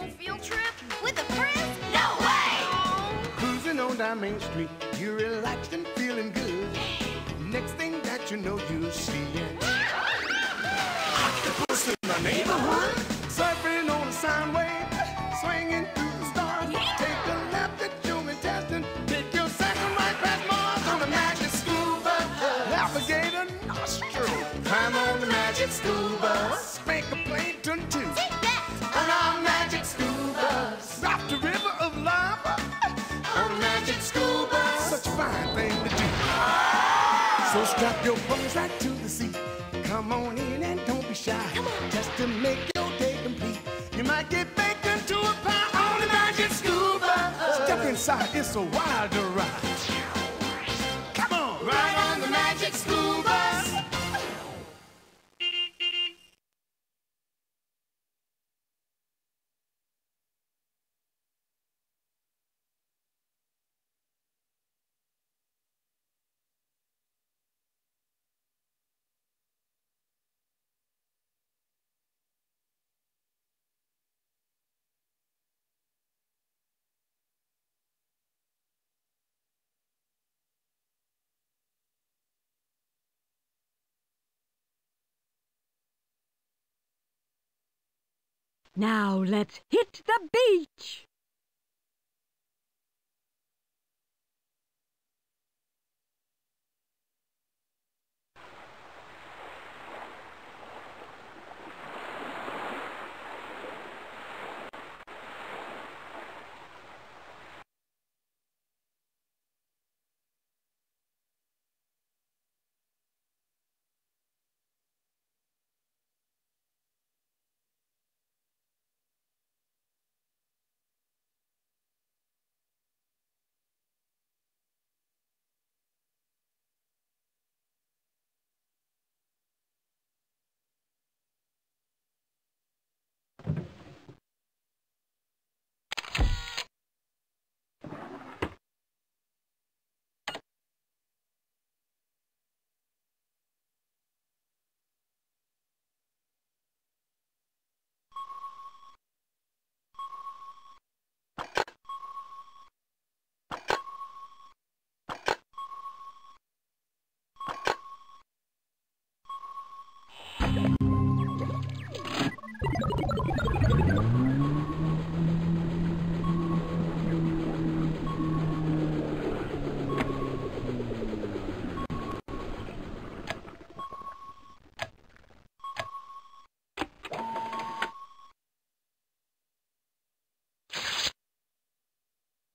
little field trip with a friend? No way! Cruising on down Main Street, you're relaxed and feeling good. Next thing that you know, you'll see an octopus in my neighborhood. Surfing on a sine wave, swinging through the stars. Take the left that you've been testing. Take your second right past Mars on the Magic School Bus. Navigate a nostril. Climb on the Magic School Bus. Spank a plankton too. Take that on our Magic School Bus. Drop the river of lava on the Magic School Bus. Such a fine thing to do. So strap your bones right to the seat. Come on in and don't be shy. Just to make your day complete, you might get baked into a pie on the Magic School Bus. Step inside, it's a wilder ride. Come on, ride on the Magic School Bus. Now let's hit the beach!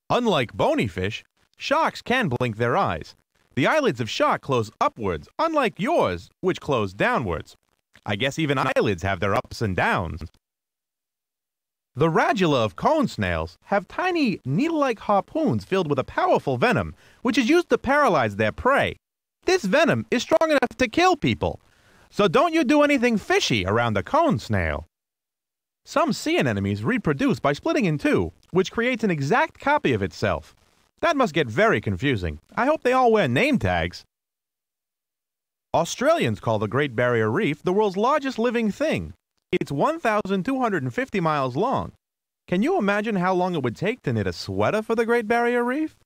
Unlike bony fish, sharks can blink their eyes. The eyelids of shark close upwards, unlike yours, which close downwards. I guess even eyelids have their ups and downs. The radula of cone snails have tiny, needle-like harpoons filled with a powerful venom, which is used to paralyze their prey. This venom is strong enough to kill people, so don't you do anything fishy around the cone snail. Some sea anemones reproduce by splitting in two, which creates an exact copy of itself. That must get very confusing. I hope they all wear name tags. Australians call the Great Barrier Reef the world's largest living thing. It's 1,250 miles long. Can you imagine how long it would take to knit a sweater for the Great Barrier Reef?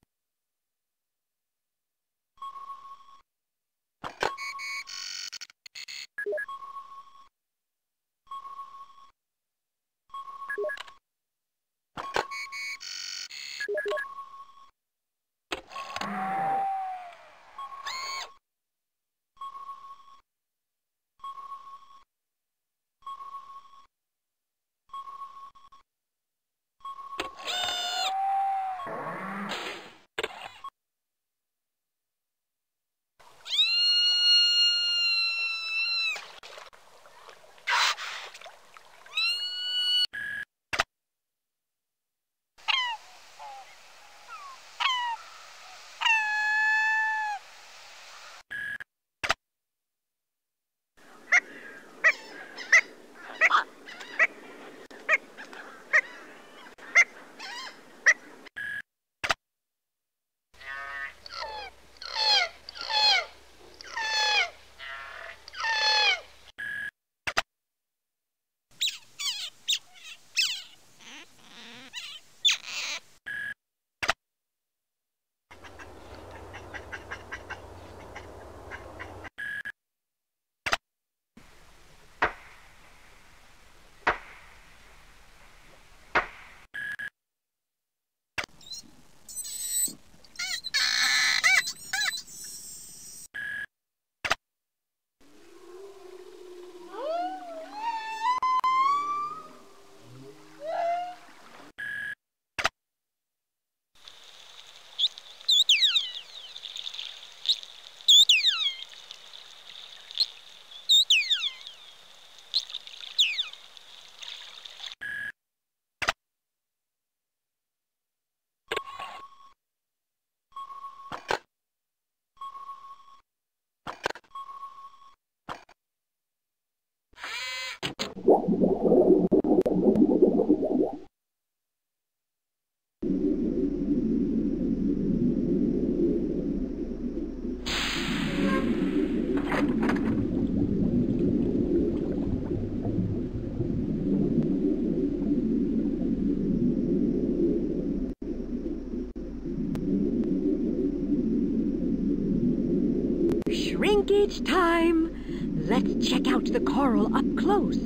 beach time. Let's check out the coral up close.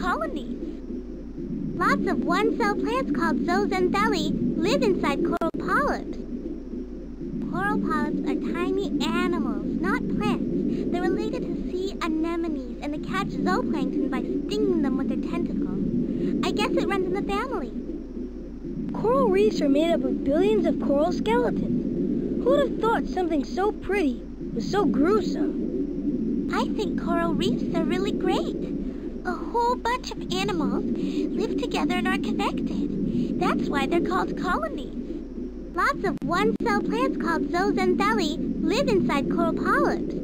Colonies. Lots of one-cell plants called zooxanthellae live inside coral polyps. Coral polyps are tiny animals, not plants. They're related to sea anemones, and they catch zooplankton by stinging them with their tentacles. I guess it runs in the family. Coral reefs are made up of billions of coral skeletons. Who would have thought something so pretty was so gruesome? I think coral reefs are really great. A whole bunch of animals live together and are connected. That's why they're called colonies. Lots of one-cell plants called zooxanthellae live inside coral polyps.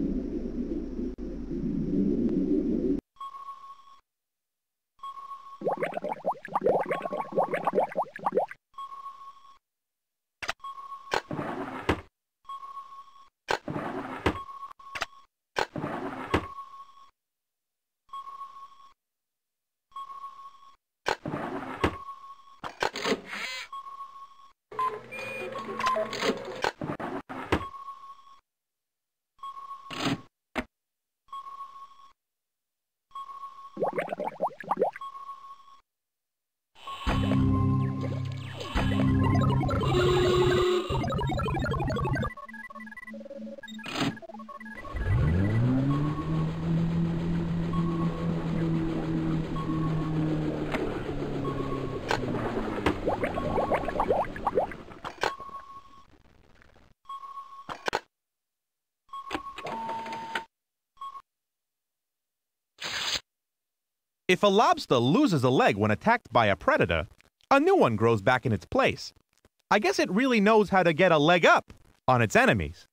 If a lobster loses a leg when attacked by a predator, a new one grows back in its place. I guess it really knows how to get a leg up on its enemies.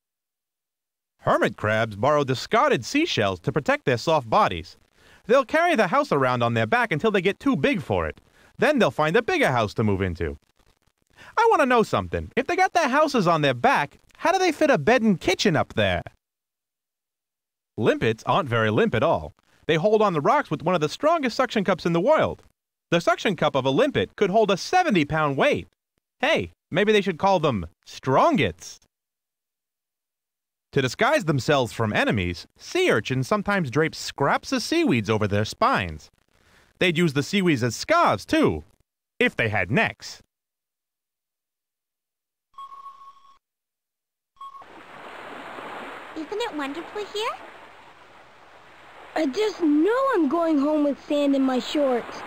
Hermit crabs borrow discarded seashells to protect their soft bodies. They'll carry the house around on their back until they get too big for it. Then they'll find a bigger house to move into. I want to know something. If they got their houses on their back, how do they fit a bed and kitchen up there? Limpets aren't very limp at all. They hold on the rocks with one of the strongest suction cups in the world. The suction cup of a limpet could hold a 70-pound weight. Hey, maybe they should call them strongets. To disguise themselves from enemies, sea urchins sometimes drape scraps of seaweeds over their spines. They'd use the seaweeds as scarves, too, if they had necks. Isn't it wonderful here? I just know I'm going home with sand in my shorts.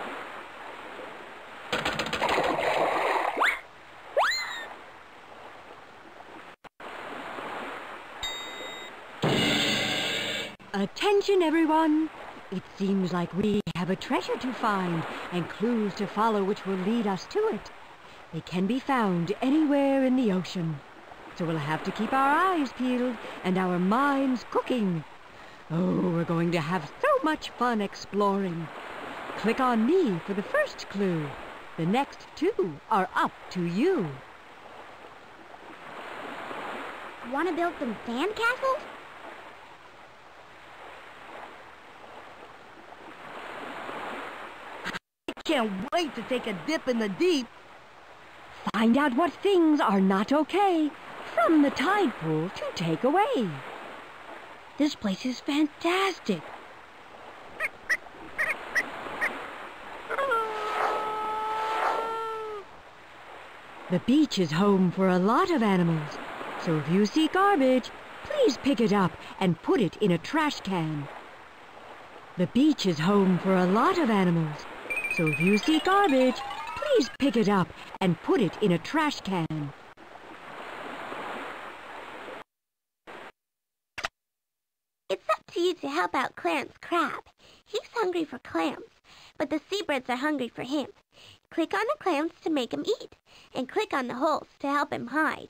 Attention, everyone. It seems like we have a treasure to find and clues to follow which will lead us to it. They can be found anywhere in the ocean. So we'll have to keep our eyes peeled and our minds cooking. Oh, we're going to have so much fun exploring. Click on me for the first clue. The next two are up to you. Want to build some sandcastles? I can't wait to take a dip in the deep. Find out what things are not okay from the tide pool to take away. This place is fantastic. The beach is home for a lot of animals, so if you see garbage, please pick it up and put it in a trash can. The beach is home for a lot of animals, so if you see garbage, please pick it up and put it in a trash can. It's up to you to help out Clarence Crab. He's hungry for clams, but the seabirds are hungry for him. Click on the clams to make him eat, and click on the holes to help him hide.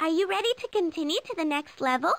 Are you ready to continue to the next level?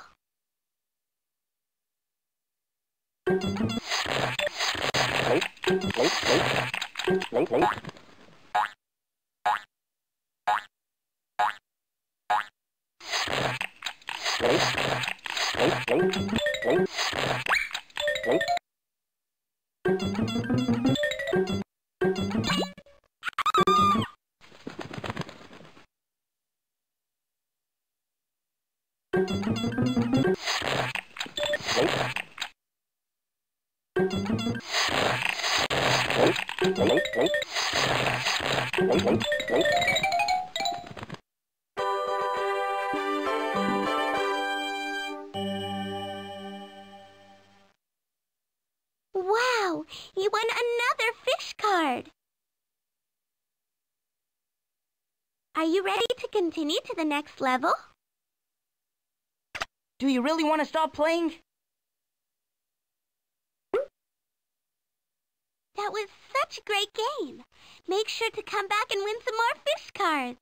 Wow, you won another fish card. Are you ready to continue to the next level? Do you really want to stop playing? That was such a great game. Make sure to come back and win some more fish cards.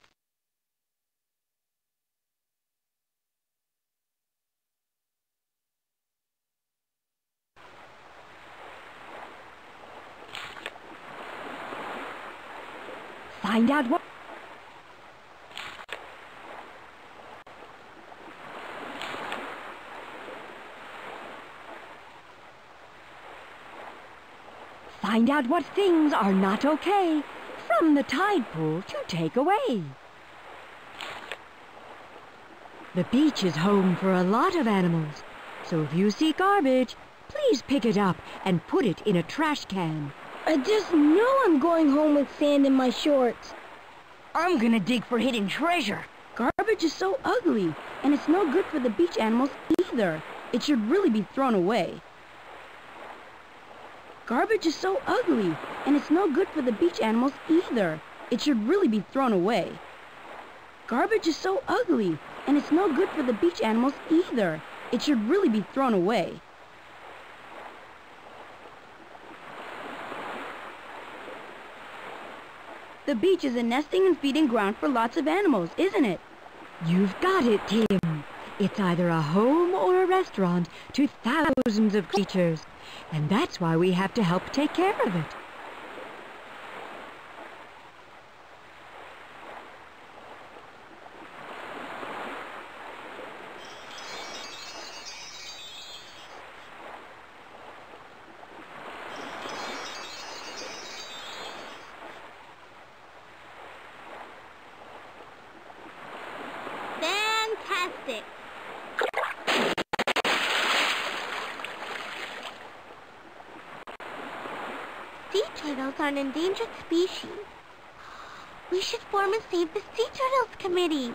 Find out what... Find out what things are not okay from the tide pool to take away. The beach is home for a lot of animals, so if you see garbage, please pick it up and put it in a trash can. I just know I'm going home with sand in my shorts. I'm gonna dig for hidden treasure. Garbage is so ugly, and it's no good for the beach animals either. It should really be thrown away. Garbage is so ugly, and it's no good for the beach animals either. It should really be thrown away. Garbage is so ugly, and it's no good for the beach animals either. It should really be thrown away. The beach is a nesting and feeding ground for lots of animals, isn't it? You've got it, Tim. It's either a home or a restaurant to thousands of creatures. And that's why we have to help take care of it. Fantastic! Turtles are an endangered species. We should form and save the sea turtles committee.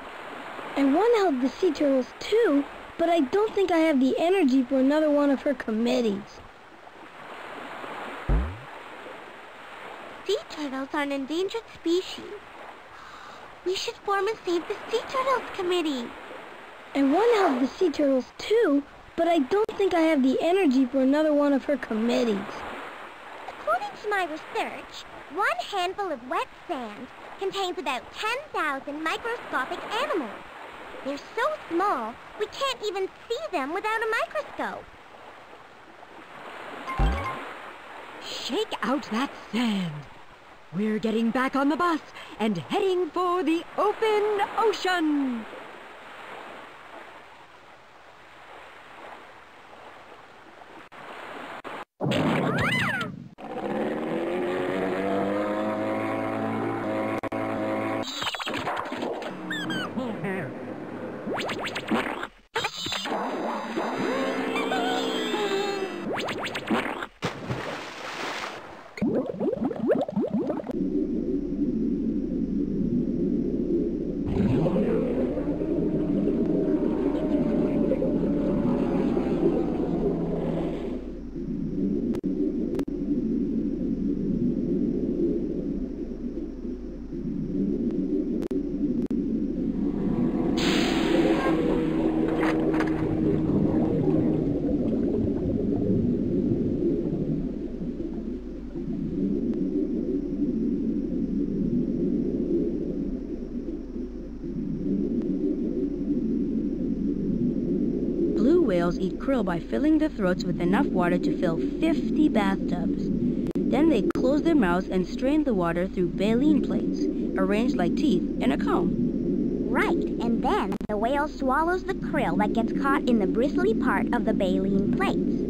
I want to help the sea turtles too, but I don't think I have the energy for another one of her committees. Sea turtles are an endangered species. We should form and save the sea turtles committee. I want to help the sea turtles too, but I don't think I have the energy for another one of her committees. According to my research, one handful of wet sand contains about 10,000 microscopic animals. They're so small, we can't even see them without a microscope. Shake out that sand. We're getting back on the bus and heading for the open ocean. Eat krill by filling their throats with enough water to fill 50 bathtubs. Then they close their mouths and strain the water through baleen plates, arranged like teeth in a comb. Right, and then the whale swallows the krill that gets caught in the bristly part of the baleen plates.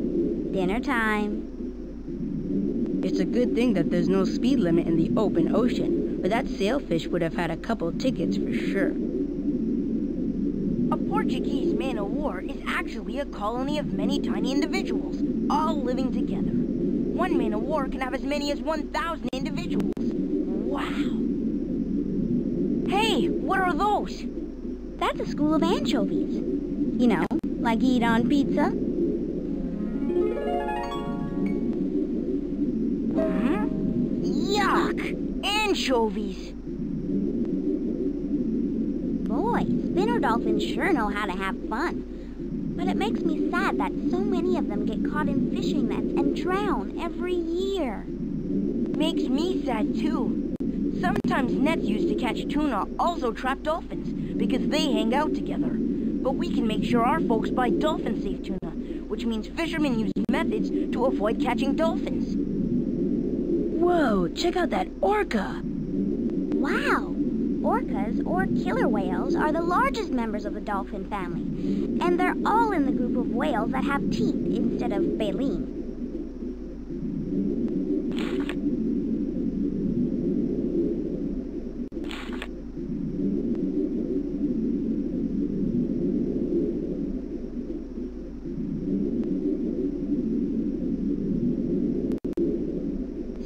Dinner time. It's a good thing that there's no speed limit in the open ocean, but that sailfish would have had a couple tickets for sure. A Portuguese man of war is actually a colony of many tiny individuals, all living together. One man of war can have as many as 1,000 individuals. Wow! Hey, what are those? That's a school of anchovies. You know, like you eat on pizza. Huh? Yuck! Anchovies! Spinner dolphins sure know how to have fun. But it makes me sad that so many of them get caught in fishing nets and drown every year. Makes me sad too. Sometimes nets used to catch tuna also trap dolphins because they hang out together. But we can make sure our folks buy dolphin-safe tuna, which means fishermen use methods to avoid catching dolphins. Whoa, check out that orca! Wow! Orcas, or killer whales, are the largest members of the dolphin family, and they're all in the group of whales that have teeth instead of baleen.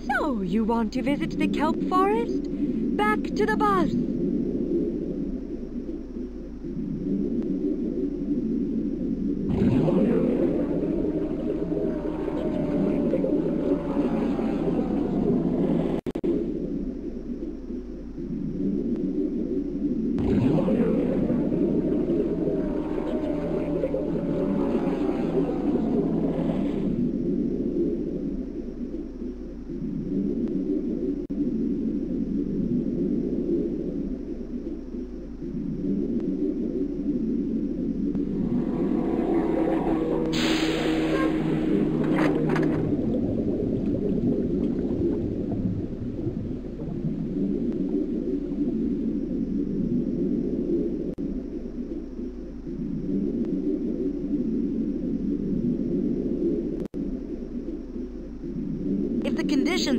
So, you want to visit the kelp forest? Back to the bus!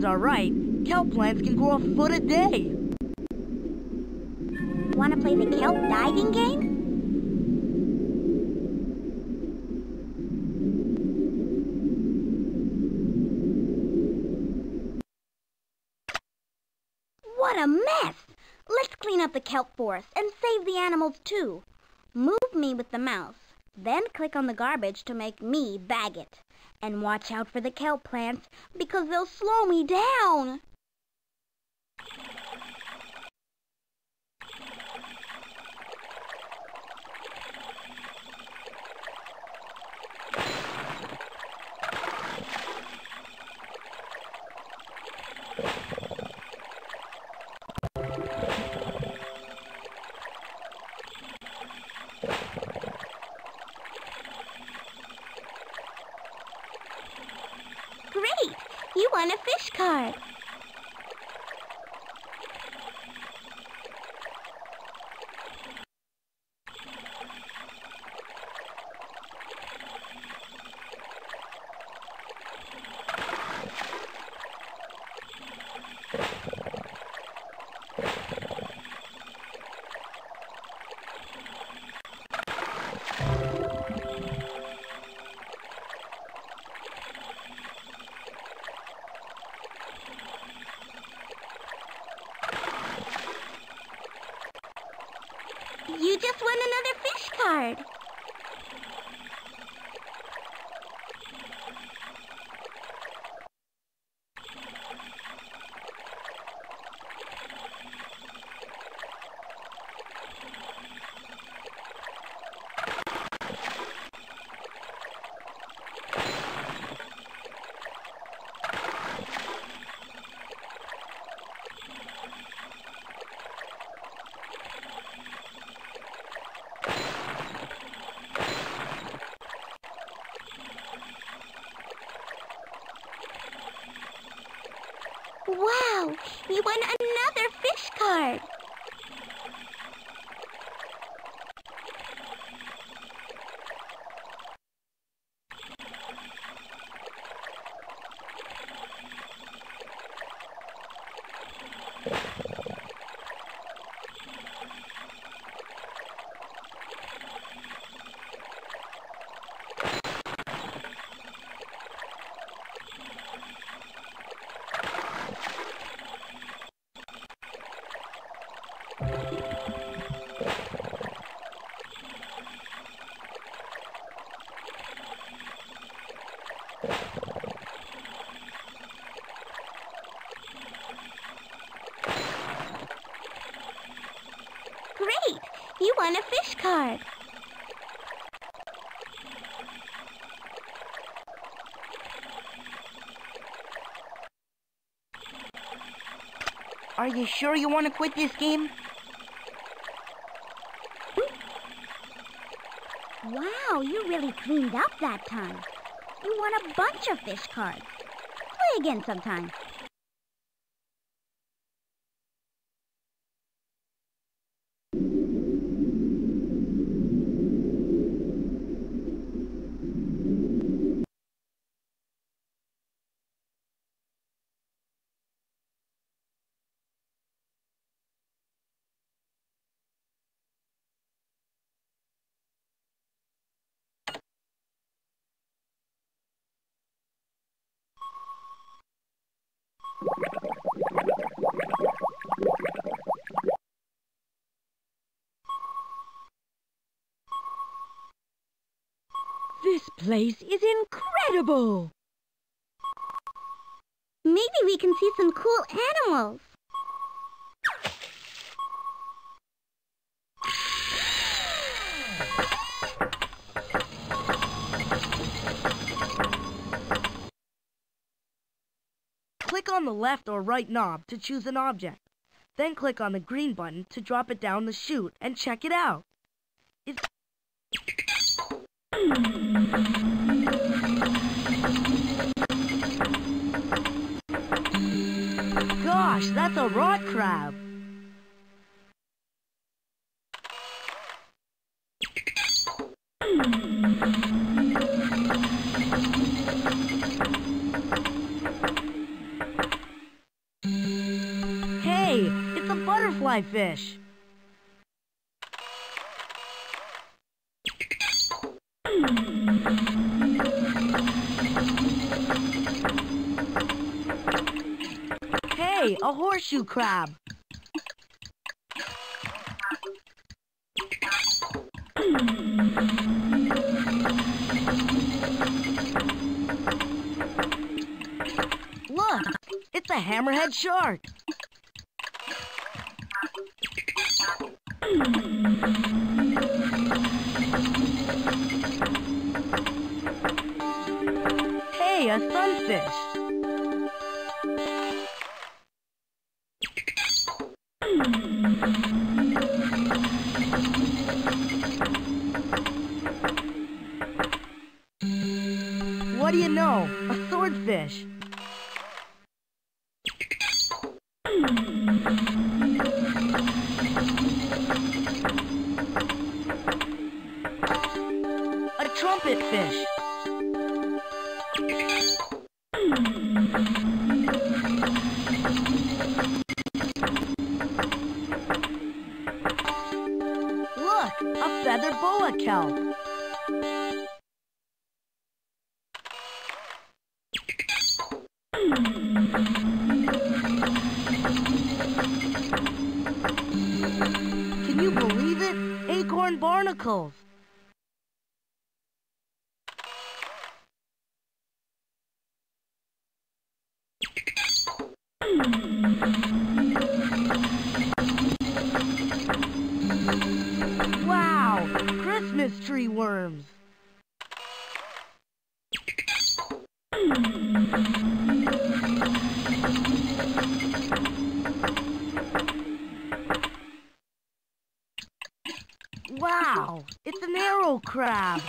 Are right, kelp plants can grow a foot a day. Want to play the kelp diving game? What a mess! Let's clean up the kelp forest and save the animals too. Move me with the mouse, then click on the garbage to make me bag it. And watch out for the kelp plants, because they'll slow me down! you won a fish card. You just won another fish card. Wow! You won another fish card! Great! You won a fish card! Are you sure you want to quit this game? Wow, you really cleaned up that time. You won a bunch of fish cards. Play again sometime. This place is incredible! Maybe we can see some cool animals. Click on the left or right knob to choose an object. Then click on the green button to drop it down the chute and check it out. Gosh, that's a rock crab. Hey, it's a butterfly fish. Hey, a horseshoe crab. Look, it's a hammerhead shark. Hey, a sunfish. What do you know? A swordfish. trumpetfish. Look, a feather boa kelp. Can you believe it? Acorn barnacles. Wow! Christmas tree worms! Wow! It's an arrow crab!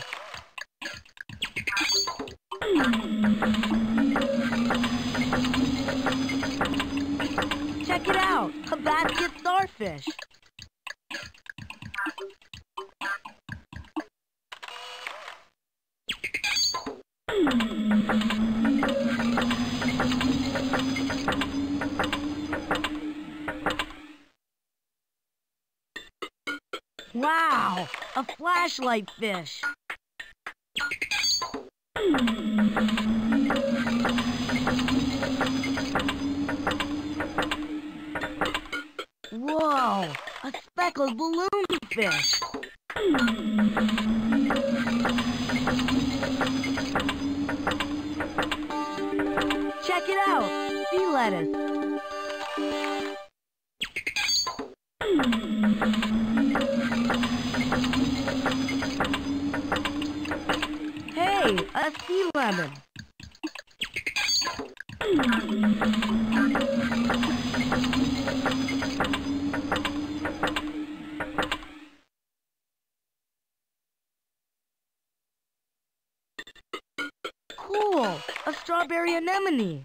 Check it out! A basket starfish! Wow! A flashlight fish! Whoa! A speckled balloon fish! Check it out! Sea lettuce! Hey! A sea lemon! Cool! A strawberry anemone!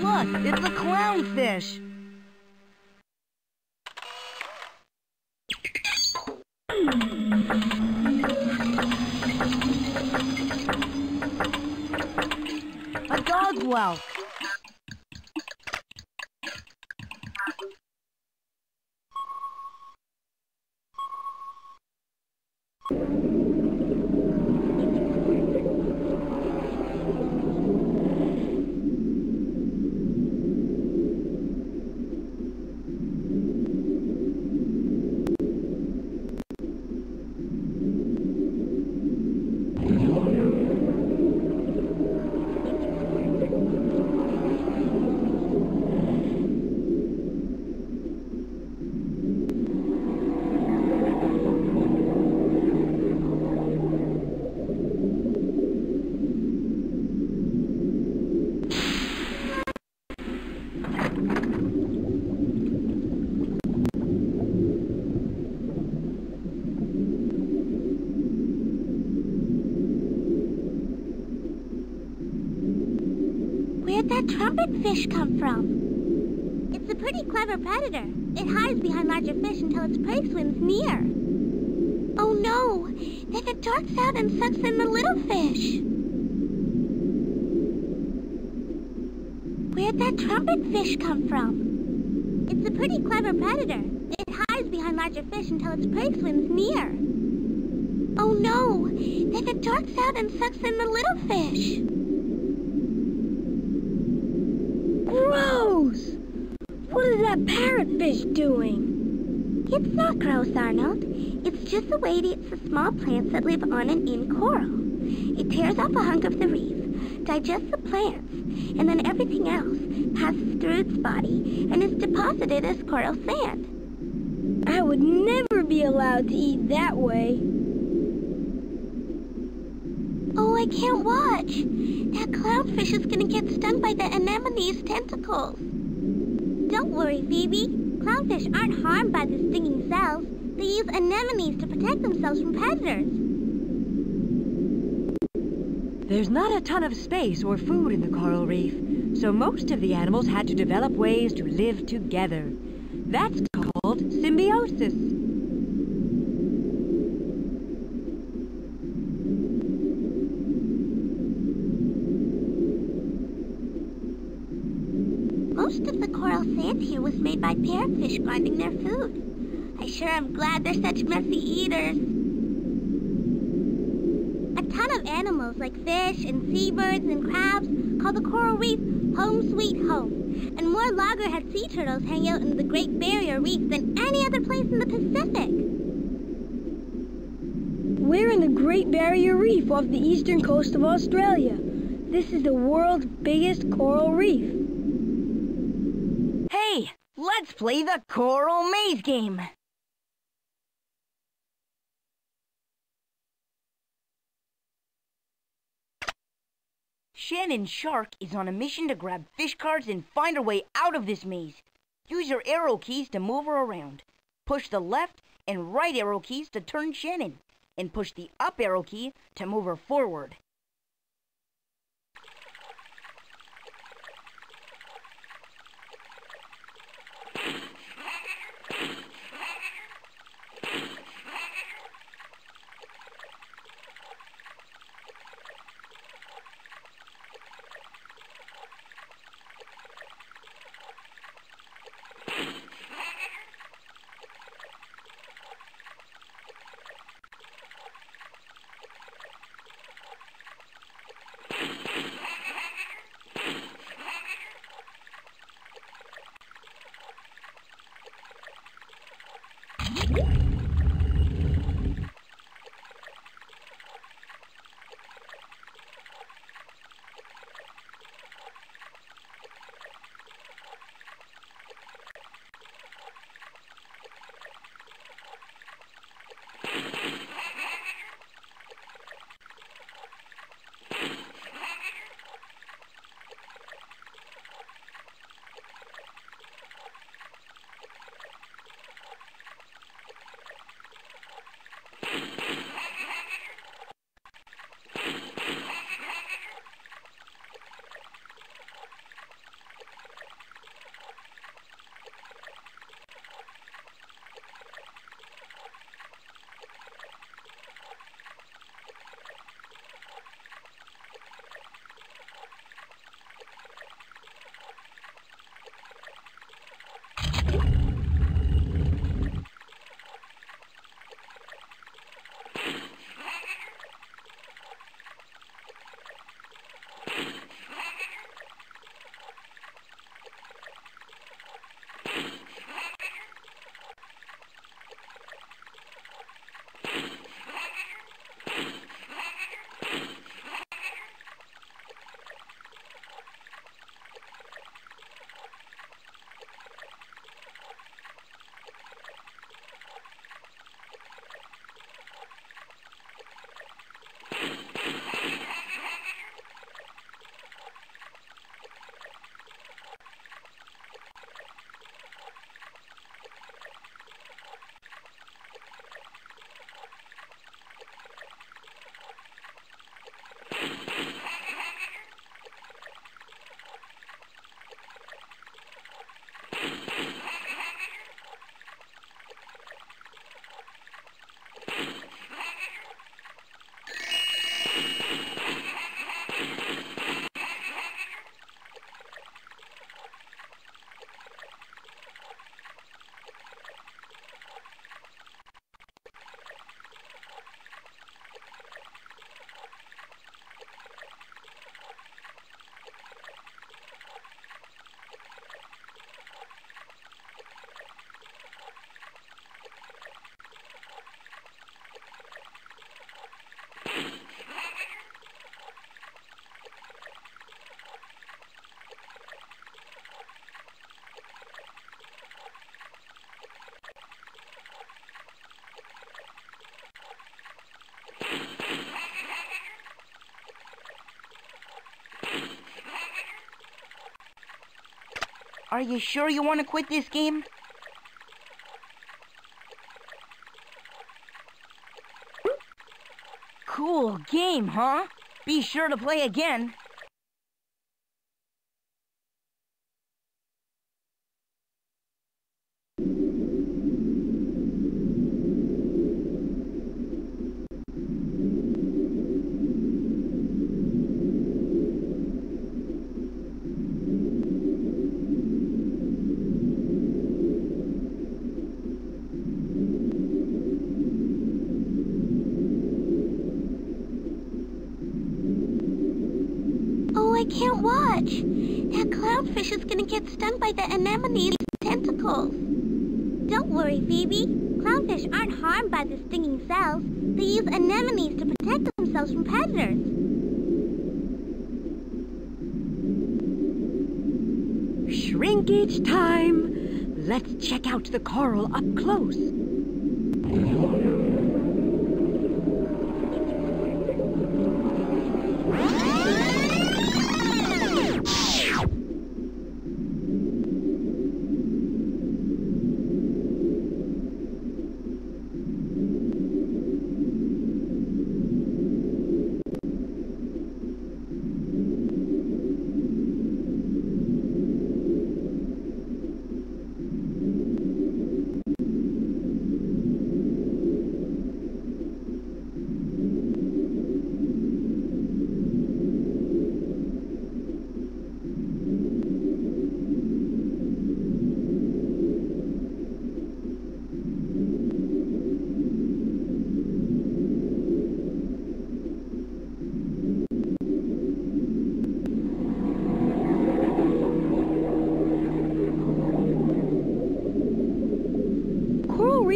Look! It's a clownfish! A dog whelk! Trumpetfish come from? It's a pretty clever predator. It hides behind larger fish until its prey swims near. Oh no! Then it darts out and sucks in the little fish. Where'd that trumpetfish come from? It's a pretty clever predator. It hides behind larger fish until its prey swims near. Oh no! Then it darts out and sucks in the little fish. Gross! What is that parrotfish doing? It's not gross, Arnold. It's just the way it eats the small plants that live on and in coral. It tears up a hunk of the reef, digests the plants, and then everything else passes through its body and is deposited as coral sand. I would never be allowed to eat that way. Oh, I can't watch. That clownfish is gonna get stung by the anemone's tentacles. Don't worry, Phoebe. Clownfish aren't harmed by the stinging cells. They use anemones to protect themselves from predators. There's not a ton of space or food in the coral reef, so most of the animals had to develop ways to live together. That's called symbiosis. Most of the coral sand here was made by parrotfish grinding their food. I sure am glad they're such messy eaters. A ton of animals like fish and seabirds and crabs call the coral reef home sweet home. And more loggerhead sea turtles hang out in the Great Barrier Reef than any other place in the Pacific. We're in the Great Barrier Reef off the eastern coast of Australia. This is the world's biggest coral reef. Hey, let's play the coral maze game. Shannon Shark is on a mission to grab fish cards and find her way out of this maze. Use your arrow keys to move her around. Push the left and right arrow keys to turn Shannon, and push the up arrow key to move her forward. Are you sure you want to quit this game? Cool game, huh? Be sure to play again. can't watch. That clownfish is gonna get stung by the anemone's tentacles. Don't worry, Phoebe. Clownfish aren't harmed by the stinging cells. They use anemones to protect themselves from predators. Shrinkage time! Let's check out the coral up close.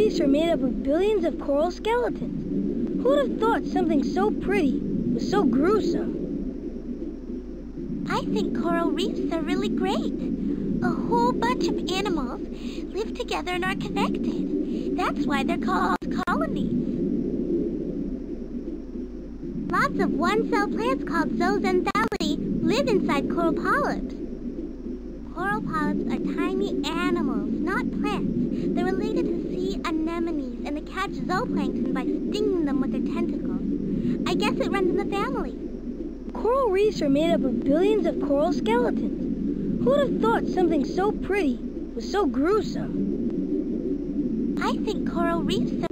Reefs are made up of billions of coral skeletons. Who'd have thought something so pretty was so gruesome? I think coral reefs are really great. A whole bunch of animals live together and are connected. That's why they're called colonies. Lots of one-cell plants called zooxanthellae live inside coral polyps. Coral polyps are tiny animals, not plants. They're related to sea anemones, and they catch zooplankton by stinging them with their tentacles. I guess it runs in the family. Coral reefs are made up of billions of coral skeletons. Who'd have thought something so pretty was so gruesome? I think coral reefs are...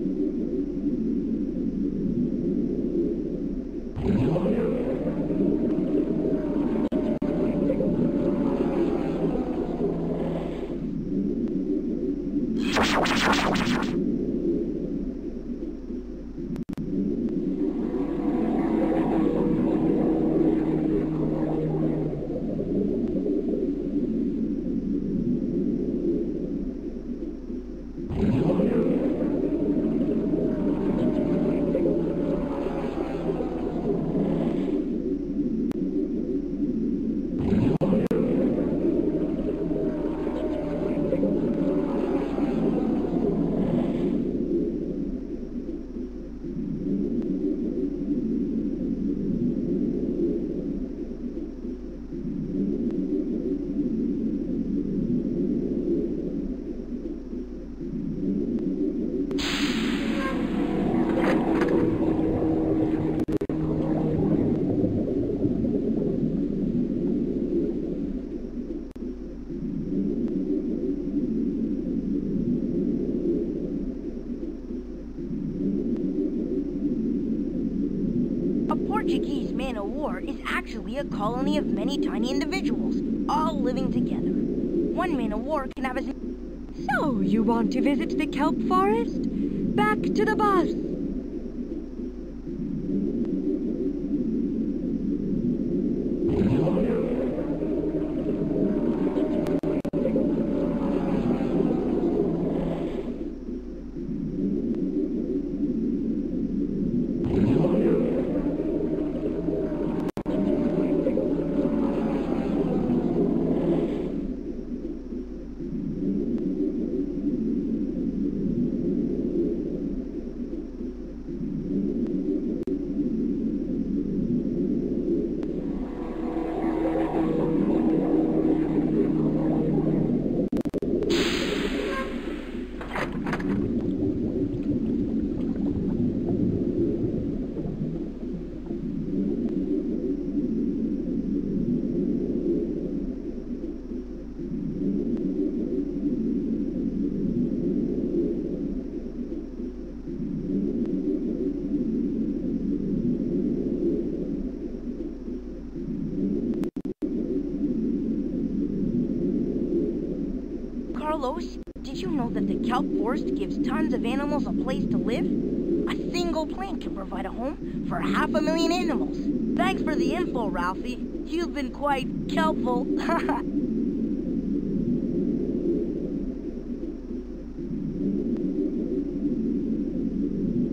Portuguese man of war is actually a colony of many tiny individuals, all living together. One man of war can have as... So, you want to visit the kelp forest? Back to the bus! Carlos, did you know that the kelp forest gives tons of animals a place to live? A single plant can provide a home for 500,000 animals. Thanks for the info, Ralphie. You've been quite helpful.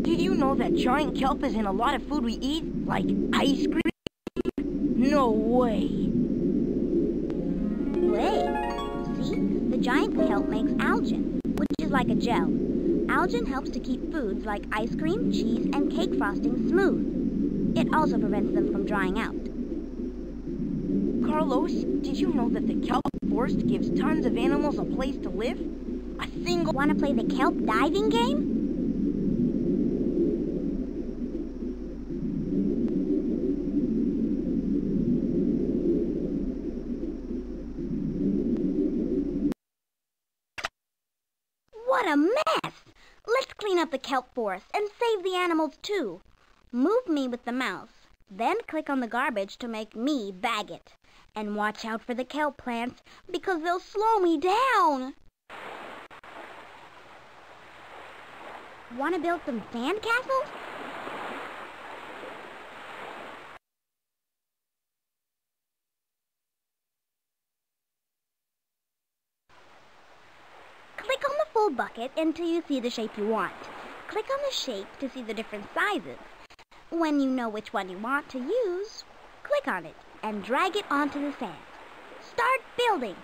Did you know that giant kelp is in a lot of food we eat? Like ice cream? No way. Wait. See? The giant kelp makes algin, which is like a gel. Algin helps to keep foods like ice cream, cheese, and cake frosting smooth. It also prevents them from drying out. Carlos, did you know that the kelp forest gives tons of animals a place to live? A single... Wanna play the kelp diving game? What a mess! Let's clean up the kelp forest and save the animals too. Move me with the mouse, then click on the garbage to make me bag it. And watch out for the kelp plants because they'll slow me down. Want to build some sand castles? Click on the full bucket until you see the shape you want. Click on the shape to see the different sizes. When you know which one you want to use, click on it and drag it onto the sand. Start building!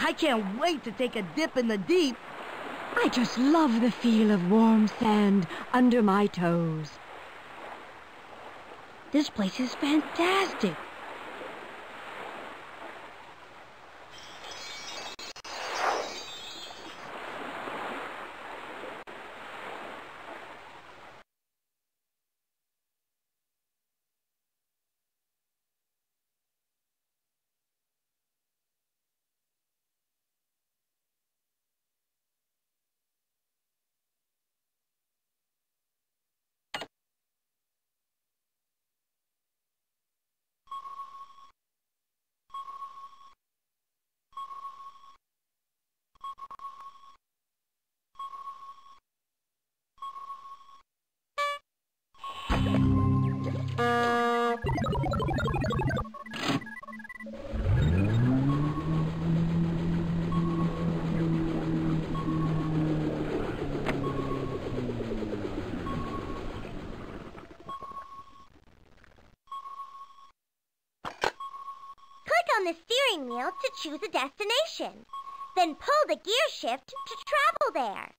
I can't wait to take a dip in the deep. I just love the feel of warm sand under my toes. This place is fantastic. To choose a destination, then pull the gear shift to travel there.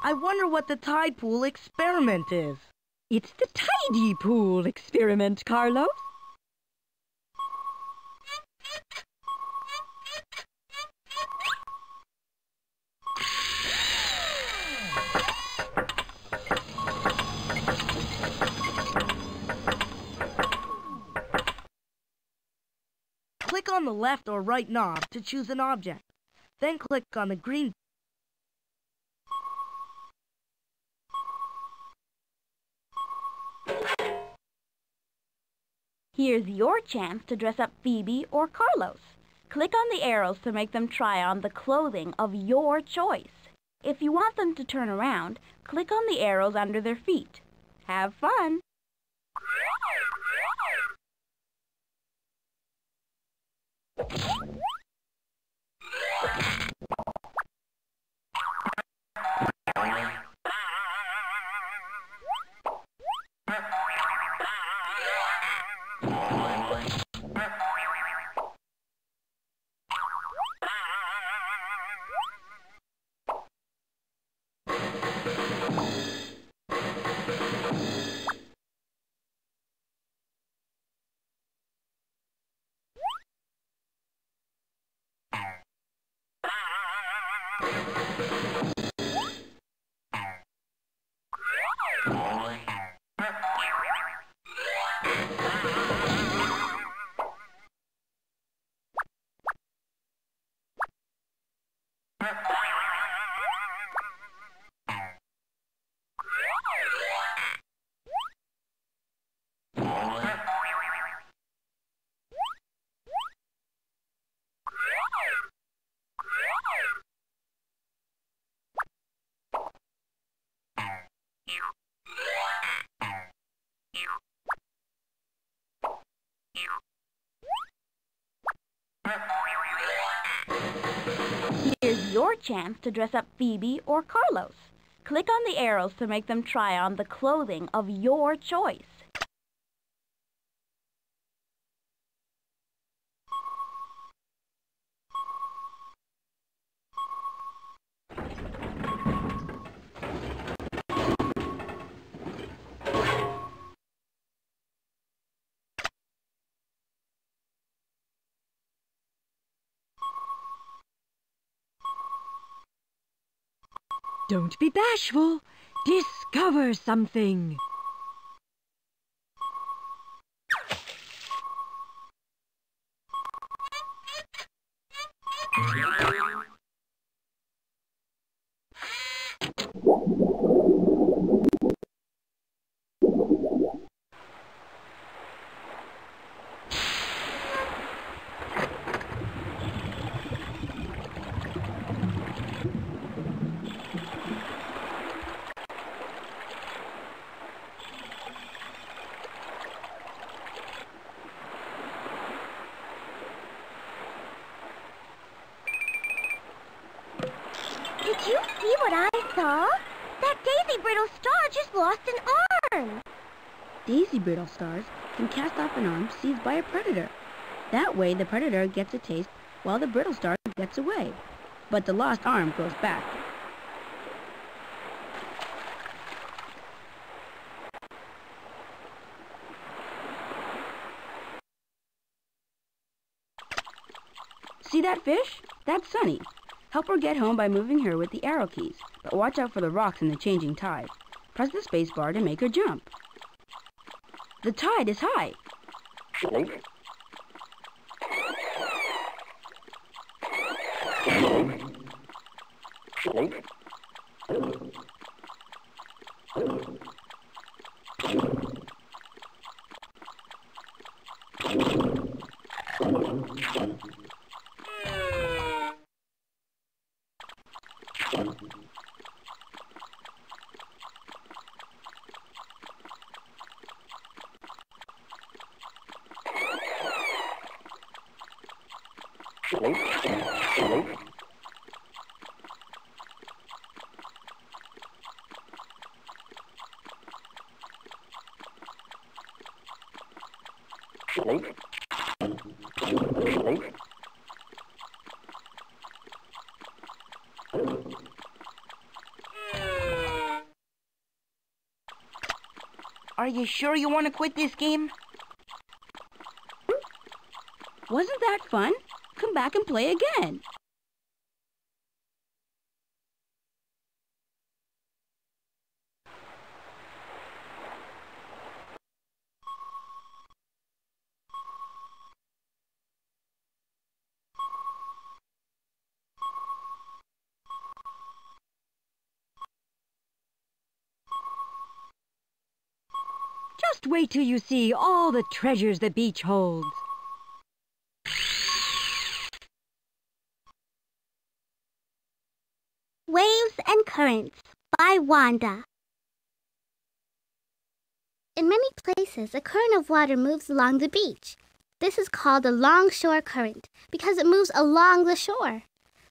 I wonder what the tide pool experiment is. It's the tidy pool experiment, Carlos. Click on the left or right knob to choose an object. Then click on the green . Here's your chance to dress up Phoebe or Carlos. Click on the arrows to make them try on the clothing of your choice. If you want them to turn around, click on the arrows under their feet. Have fun! Here's your chance to dress up Phoebe or Carlos. Click on the arrows to make them try on the clothing of your choice. Don't be bashful. Discover something. Brittle stars can cast off an arm seized by a predator. That way the predator gets a taste while the brittle star gets away, but the lost arm goes back. See that fish? That's Sunny. Help her get home by moving her with the arrow keys, but watch out for the rocks and the changing tide. Press the space bar to make her jump. The tide is high. Are you sure you want to quit this game? Wasn't that fun? Come back and play again. Just wait till you see all the treasures the beach holds. Waves and Currents by Wanda. In many places, a current of water moves along the beach. This is called a longshore current because it moves along the shore.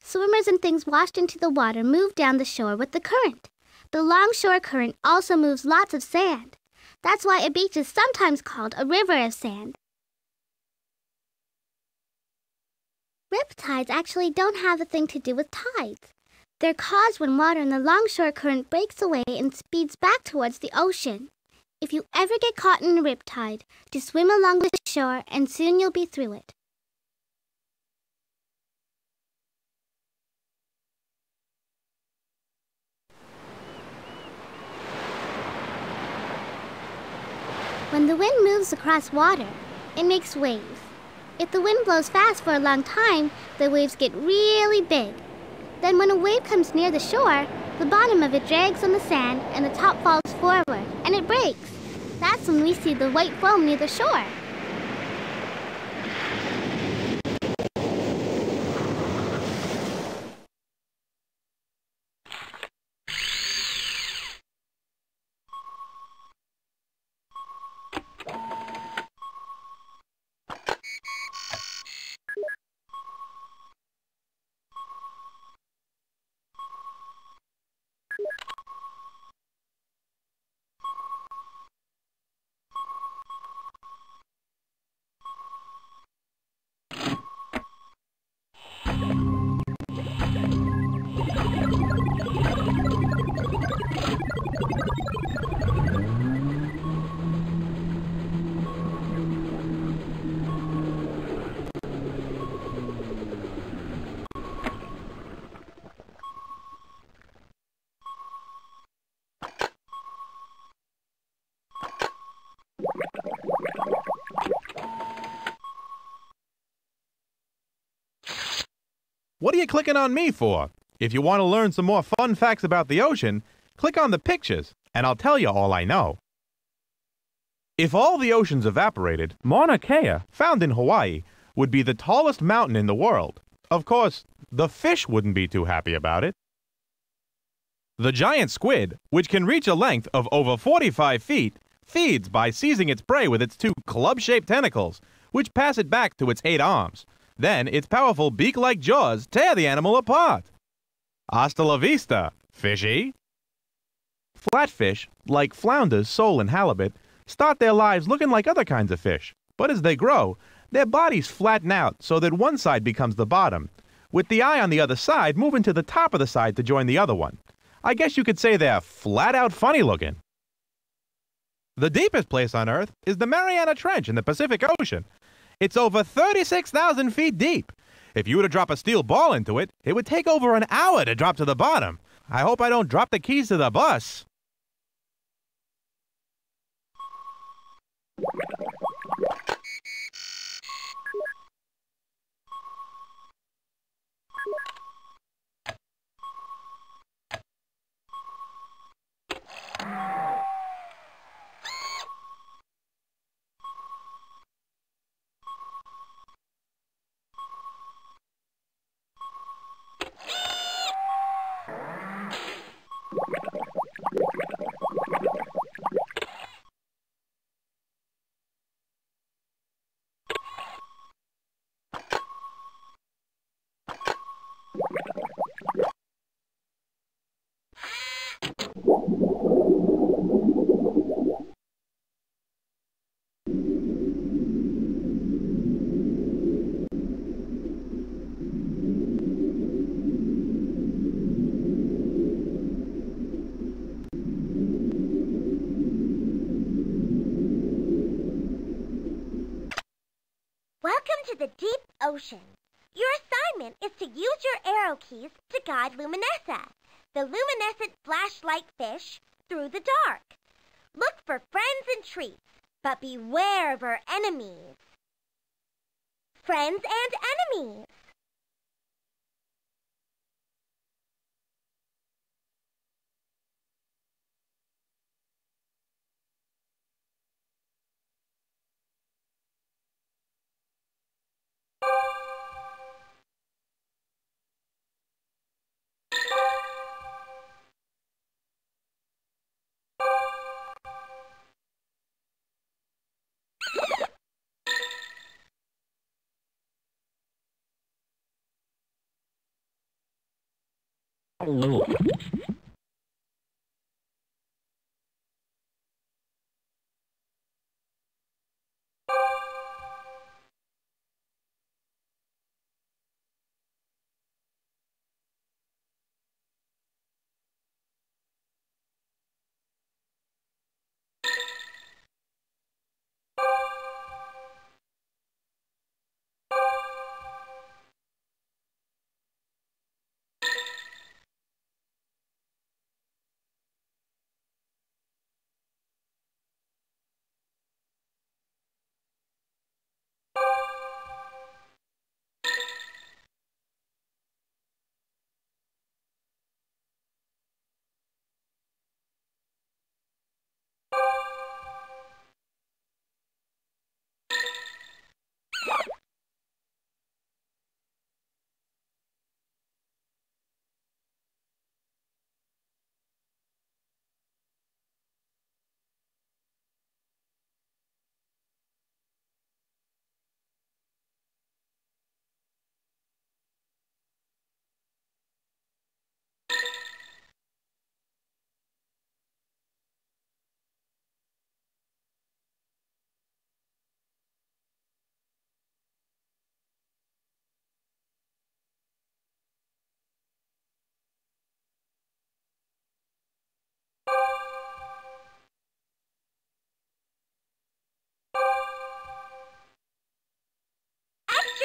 Swimmers and things washed into the water move down the shore with the current. The longshore current also moves lots of sand. That's why a beach is sometimes called a river of sand. Riptides actually don't have a thing to do with tides. They're caused when water in the longshore current breaks away and speeds back towards the ocean. If you ever get caught in a riptide, just swim along the shore and soon you'll be through it. When the wind moves across water, it makes waves. If the wind blows fast for a long time, the waves get really big. Then when a wave comes near the shore, the bottom of it drags on the sand and the top falls forward, and it breaks. That's when we see the white foam near the shore. What are you clicking on me for? If you want to learn some more fun facts about the ocean, click on the pictures, and I'll tell you all I know. If all the oceans evaporated, Mauna Kea, found in Hawaii, would be the tallest mountain in the world. Of course, the fish wouldn't be too happy about it. The giant squid, which can reach a length of over 45 feet, feeds by seizing its prey with its two club-shaped tentacles, which pass it back to its 8 arms. Then, its powerful beak-like jaws tear the animal apart. Hasta la vista, fishy! Flatfish, like flounders, sole, and halibut, start their lives looking like other kinds of fish. But as they grow, their bodies flatten out so that one side becomes the bottom, with the eye on the other side moving to the top of the side to join the other one. I guess you could say they're flat-out funny-looking. The deepest place on Earth is the Mariana Trench in the Pacific Ocean. It's over 36,000 feet deep. If you were to drop a steel ball into it, it would take over an hour to drop to the bottom. I hope I don't drop the keys to the bus. the deep ocean. Your assignment is to use your arrow keys to guide Luminessa, the luminescent flashlight fish, through the dark. Look for friends and treats, but beware of our enemies. Friends and enemies. Hello.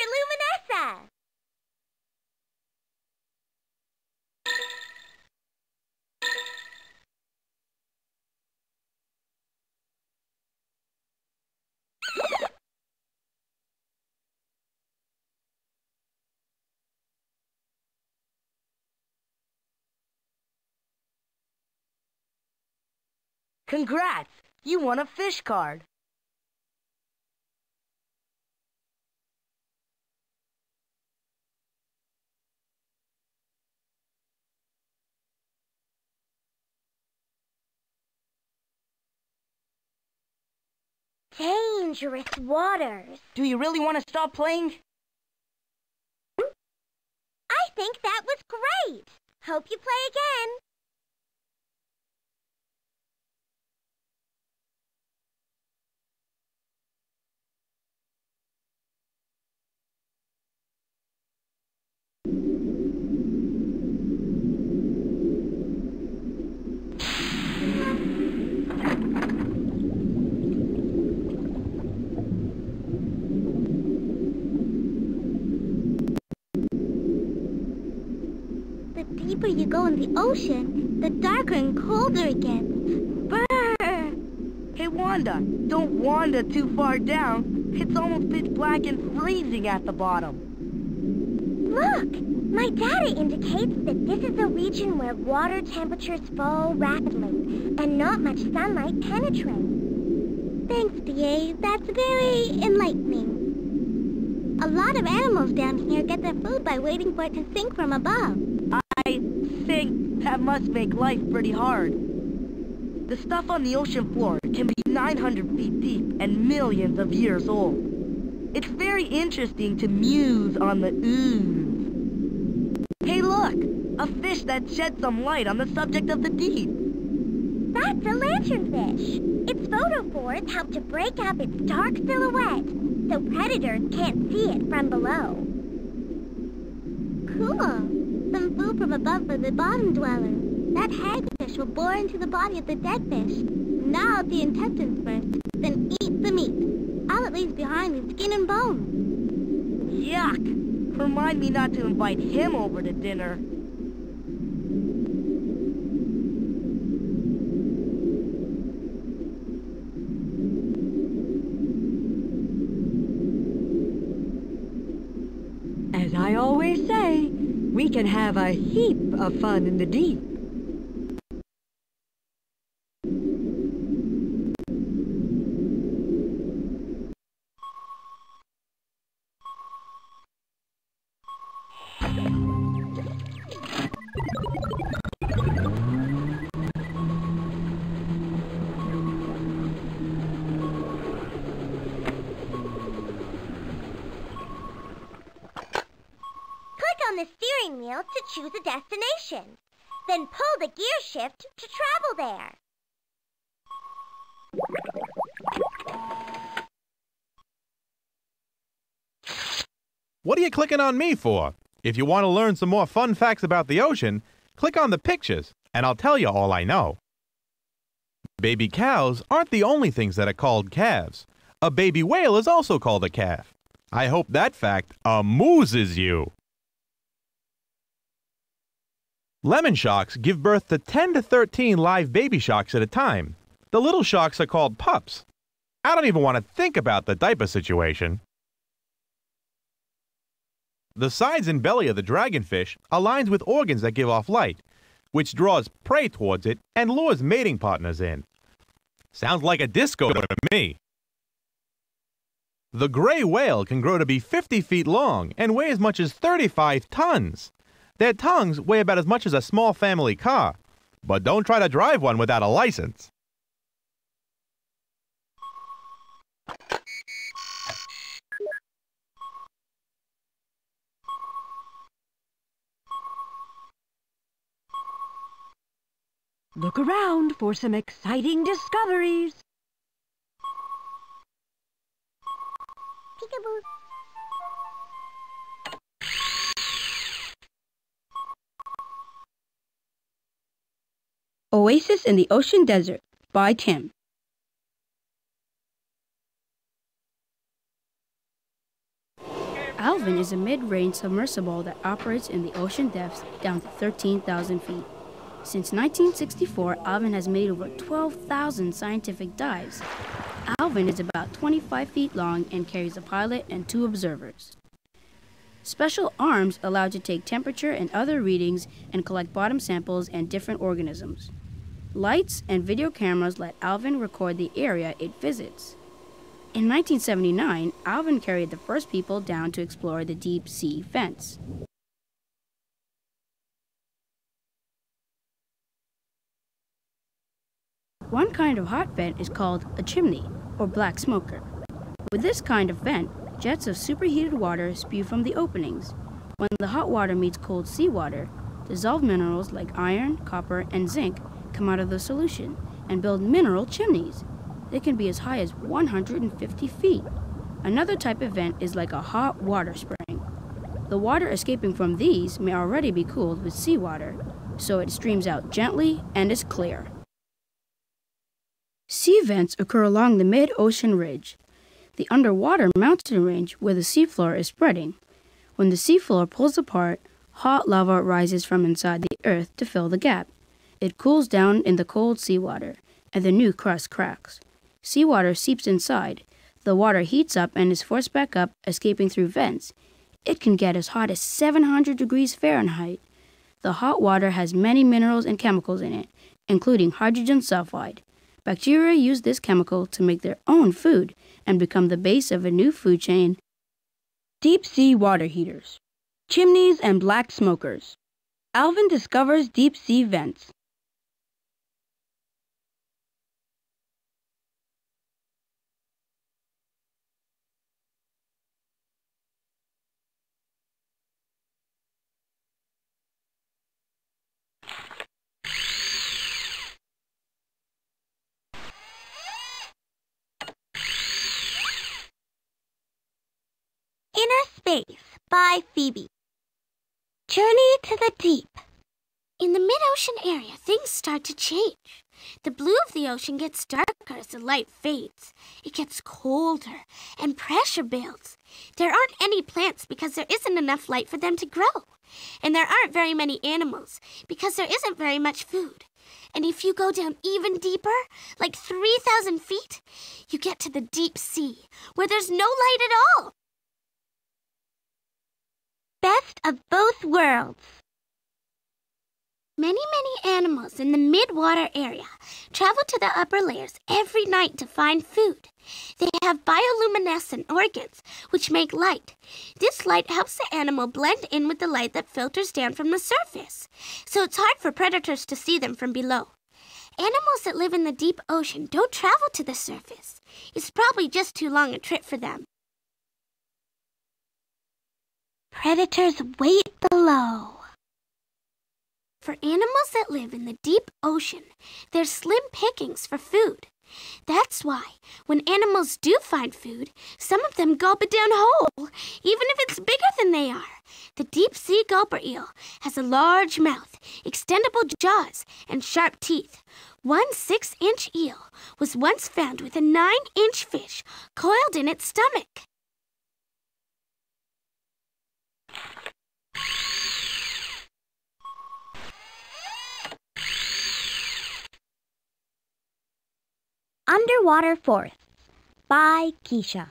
Luminessa! Congrats! You won a fish card! Dangerous waters. Do you really want to stop playing? I think that was great. Hope you play again. The deeper you go in the ocean, the darker and colder it gets. Brr! Hey, Wanda, don't wander too far down. It's almost pitch black and freezing at the bottom. Look! My data indicates that this is a region where water temperatures fall rapidly and not much sunlight penetrates. Thanks, BA. That's very enlightening. A lot of animals down here get their food by waiting for it to sink from above. I think that must make life pretty hard. The stuff on the ocean floor can be 900 feet deep and millions of years old. It's very interesting to muse on the ooze. Hey look! A fish that sheds some light on the subject of the deep. That's a lanternfish. Its photophores help to break up its dark silhouette, so predators can't see it from below. Cool. Some food from above for the bottom dweller. That hagfish will bore into the body of the dead fish, gnaw out the intestines first, then eat the meat. I'll at least behind the skin and bones. Yuck! Remind me not to invite him over to dinner. As I always say, we can have a heap of fun in the deep. To choose a destination, then pull the gear shift to travel there. What are you clicking on me for? If you want to learn some more fun facts about the ocean, click on the pictures and I'll tell you all I know. Baby cows aren't the only things that are called calves. A baby whale is also called a calf. I hope that fact amuses you. Lemon sharks give birth to 10 to 13 live baby sharks at a time. The little sharks are called pups. I don't even want to think about the diaper situation. The sides and belly of the dragonfish are lined with organs that give off light, which draws prey towards it and lures mating partners in. Sounds like a disco to me. The gray whale can grow to be 50 feet long and weigh as much as 35 tons. Their tongues weigh about as much as a small family car, but don't try to drive one without a license. Look around for some exciting discoveries. Peekaboo. Oasis in the Ocean Desert by Tim. Alvin is a mid-range submersible that operates in the ocean depths down to 13,000 feet. Since 1964, Alvin has made over 12,000 scientific dives. Alvin is about 25 feet long and carries a pilot and 2 observers. Special arms allow to take temperature and other readings and collect bottom samples and different organisms. Lights and video cameras let Alvin record the area it visits. In 1979, Alvin carried the first people down to explore the deep sea vents. One kind of hot vent is called a chimney, or black smoker. With this kind of vent, jets of superheated water spew from the openings. When the hot water meets cold seawater, dissolved minerals like iron, copper, and zinc come out of the solution and build mineral chimneys. They can be as high as 150 feet. Another type of vent is like a hot water spring. The water escaping from these may already be cooled with seawater, so it streams out gently and is clear. Sea vents occur along the mid-ocean ridge, the underwater mountain range where the seafloor is spreading. When the seafloor pulls apart, hot lava rises from inside the earth to fill the gap. It cools down in the cold seawater, and the new crust cracks. Seawater seeps inside. The water heats up and is forced back up, escaping through vents. It can get as hot as 700 degrees Fahrenheit. The hot water has many minerals and chemicals in it, including hydrogen sulfide. Bacteria use this chemical to make their own food and become the base of a new food chain. Deep sea water heaters, chimneys, and black smokers. Alvin discovers deep sea vents. Inner Space by Phoebe. Journey to the Deep. In the mid-ocean area, things start to change. The blue of the ocean gets darker as the light fades. It gets colder, and pressure builds. There aren't any plants because there isn't enough light for them to grow. And there aren't very many animals because there isn't very much food. And if you go down even deeper, like 3,000 feet, you get to the deep sea, where there's no light at all. Best of both worlds. Many, many animals in the mid-water area travel to the upper layers every night to find food. They have bioluminescent organs, which make light. This light helps the animal blend in with the light that filters down from the surface, so it's hard for predators to see them from below. Animals that live in the deep ocean don't travel to the surface. It's probably just too long a trip for them. Predators wait below. For animals that live in the deep ocean, there's slim pickings for food. That's why, when animals do find food, some of them gulp it down whole, even if it's bigger than they are. The deep sea gulper eel has a large mouth, extendable jaws, and sharp teeth. One 6-inch eel was once found with a 9-inch fish coiled in its stomach. Underwater Forests by Keisha.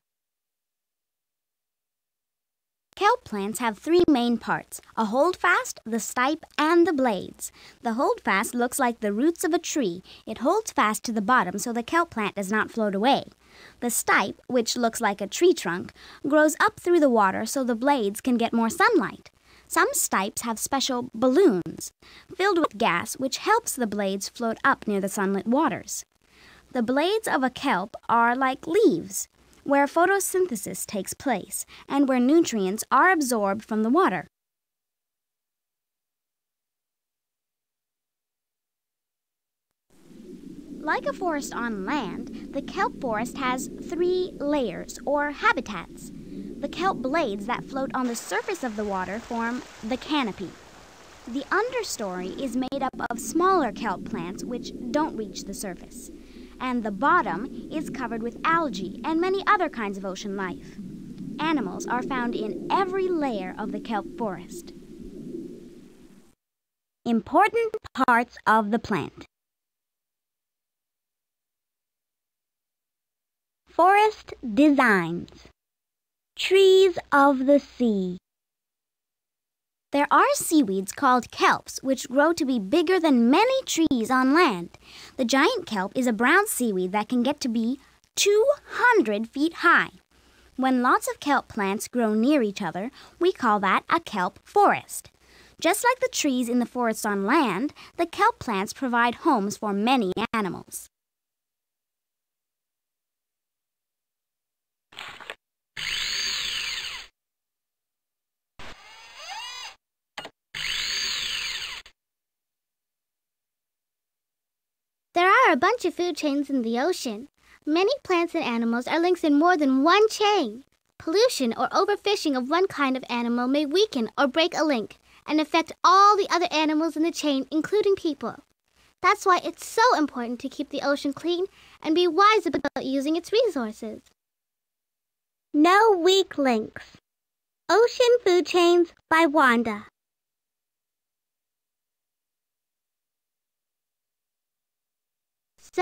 Kelp plants have three main parts: a holdfast, the stipe, and the blades. The holdfast looks like the roots of a tree. It holds fast to the bottom so the kelp plant does not float away. The stipe, which looks like a tree trunk, grows up through the water so the blades can get more sunlight. Some stipes have special balloons filled with gas which helps the blades float up near the sunlit waters. The blades of a kelp are like leaves, where photosynthesis takes place and where nutrients are absorbed from the water. Like a forest on land, the kelp forest has three layers, or habitats. The kelp blades that float on the surface of the water form the canopy. The understory is made up of smaller kelp plants which don't reach the surface, and the bottom is covered with algae and many other kinds of ocean life. Animals are found in every layer of the kelp forest. Important parts of the plant. Forest designs. Trees of the sea. There are seaweeds called kelps, which grow to be bigger than many trees on land. The giant kelp is a brown seaweed that can get to be 200 feet high. When lots of kelp plants grow near each other, we call that a kelp forest. Just like the trees in the forest on land, the kelp plants provide homes for many animals. There are a bunch of food chains in the ocean. Many plants and animals are linked in more than one chain. Pollution or overfishing of one kind of animal may weaken or break a link and affect all the other animals in the chain, including people. That's why it's so important to keep the ocean clean and be wise about using its resources. No weak links. Ocean Food Chains by Wanda.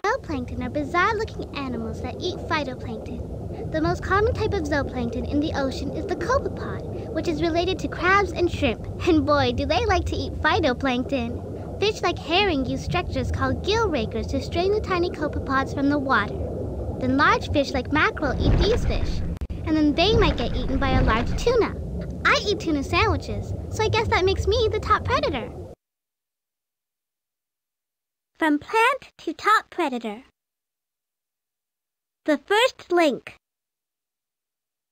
Zooplankton are bizarre-looking animals that eat phytoplankton. The most common type of zooplankton in the ocean is the copepod, which is related to crabs and shrimp, and boy, do they like to eat phytoplankton! Fish like herring use structures called gill rakers to strain the tiny copepods from the water. Then large fish like mackerel eat these fish, and then they might get eaten by a large tuna. I eat tuna sandwiches, so I guess that makes me the top predator. From plant to top predator. The first link.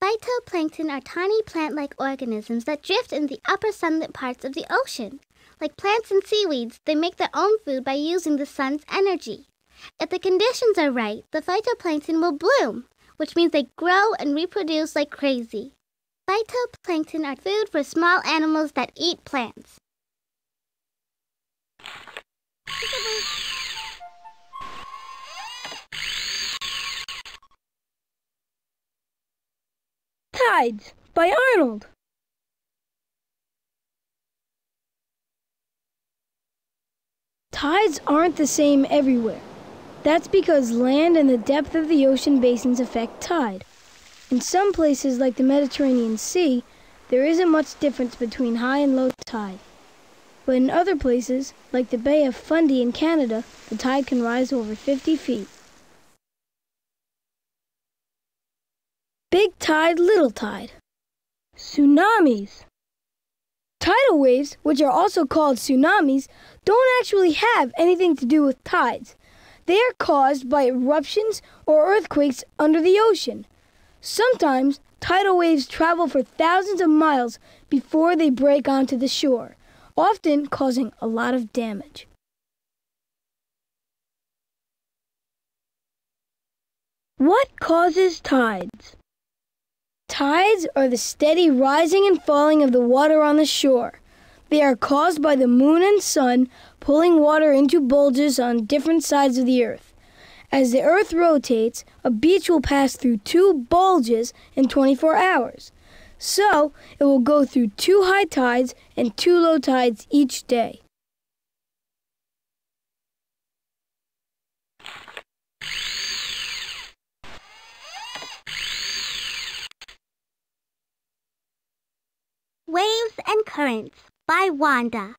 Phytoplankton are tiny plant-like organisms that drift in the upper sunlit parts of the ocean. Like plants and seaweeds, they make their own food by using the sun's energy. If the conditions are right, the phytoplankton will bloom, which means they grow and reproduce like crazy. Phytoplankton are food for small animals that eat plants. Tides by Arnold. Tides aren't the same everywhere. That's because land and the depth of the ocean basins affect tide. In some places, like the Mediterranean Sea, there isn't much difference between high and low tide. But in other places, like the Bay of Fundy in Canada, the tide can rise over 50 feet. Big tide, little tide. Tsunamis. Tidal waves, which are also called tsunamis, don't actually have anything to do with tides. They are caused by eruptions or earthquakes under the ocean. Sometimes, tidal waves travel for thousands of miles before they break onto the shore, often causing a lot of damage. What causes tides? Tides are the steady rising and falling of the water on the shore. They are caused by the moon and sun pulling water into bulges on different sides of the earth. As the earth rotates, a beach will pass through two bulges in 24 hours. So, it will go through two high tides and two low tides each day. Waves and Currents by Wanda.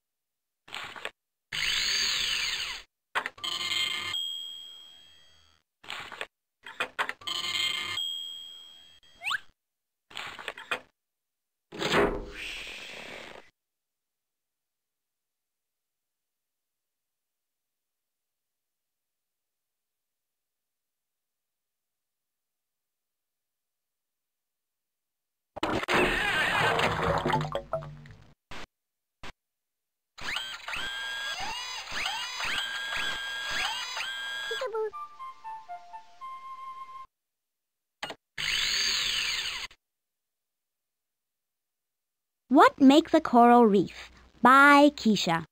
What Makes a Coral Reef? By Keisha.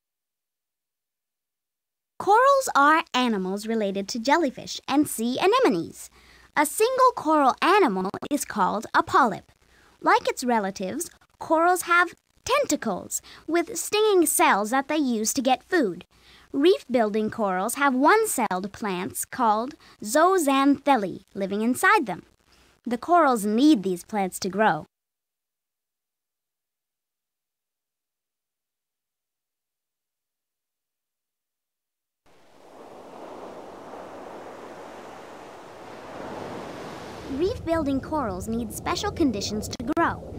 Corals are animals related to jellyfish and sea anemones. A single coral animal is called a polyp. Like its relatives, corals have tentacles with stinging cells that they use to get food. Reef-building corals have one-celled plants called zooxanthellae living inside them. The corals need these plants to grow. Reef-building corals need special conditions to grow.